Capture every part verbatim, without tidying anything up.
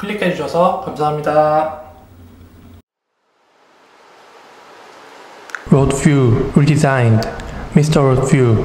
클릭해주셔서 감사합니다. Road View redesigned. 미스터 Road View.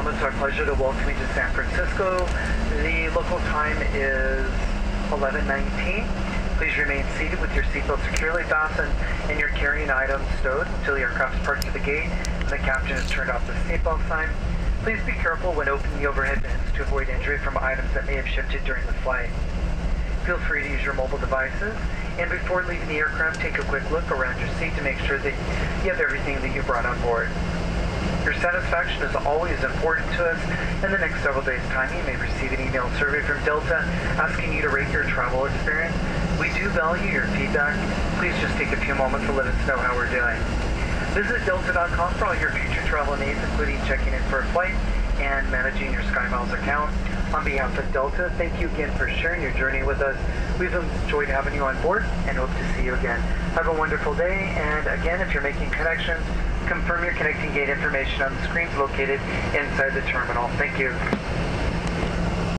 gentlemen, it's our pleasure to welcome you to San Francisco. The local time is eleven nineteen. Please remain seated with your seatbelt securely fastened and your carrying items stowed until the aircraft is parked to the gate and the captain has turned off the seatbelt sign. Please be careful when opening the overhead bins to avoid injury from items that may have shifted during the flight. Feel free to use your mobile devices, and before leaving the aircraft, take a quick look around your seat to make sure that you have everything that you brought on board. Your satisfaction is always important to us. In the next several days' time, you may receive an email survey from Delta asking you to rate your travel experience. We do value your feedback. Please just take a few moments to let us know how we're doing. Visit delta dot com for all your future travel needs, including checking in for a flight and managing your SkyMiles account. On behalf of Delta, thank you again for sharing your journey with us. We've enjoyed having you on board and hope to see you again. Have a wonderful day, and again, if you're making connections, confirm your connecting gate information on the screens located inside the terminal. Thank you.